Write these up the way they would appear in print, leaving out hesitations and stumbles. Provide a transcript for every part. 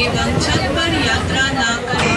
एवं छत पर यात्रा न करें।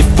If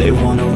They wanna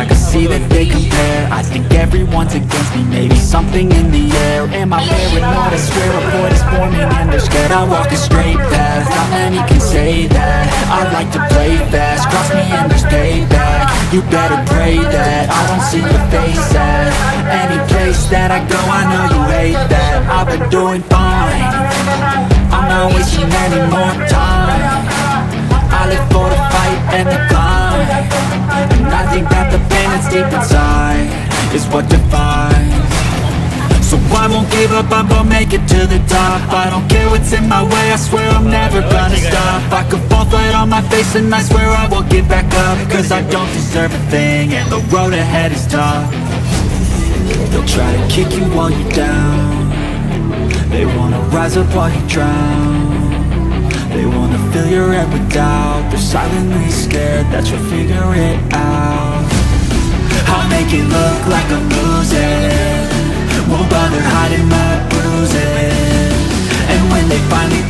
I can see that they compare. I think everyone's against me. Maybe something in the air. Am I paranoid? I swear a void is forming and they're scared. I walk a straight path. Not many can say that. I like to play fast. Cross me and there's payback. You better pray that I don't see your face at any place that I go. I know you hate that. I've been doing fine. I'm not wasting any more time. I live for the fight and the climb. And I think that the pain that's deep inside is what defines. So I won't give up, I'm gonna make it to the top. I don't care what's in my way, I swear I'm never gonna I could fall flat on my face and I swear I won't get back up. Cause I don't deserve a thing and the road ahead is tough. They'll try to kick you while you're down. They wanna rise up while you drown. They wanna fill your head with doubt. They're silently scared that you'll figure it out. I'll make it look like I'm losing. Won't bother hiding my bruises. And when they finally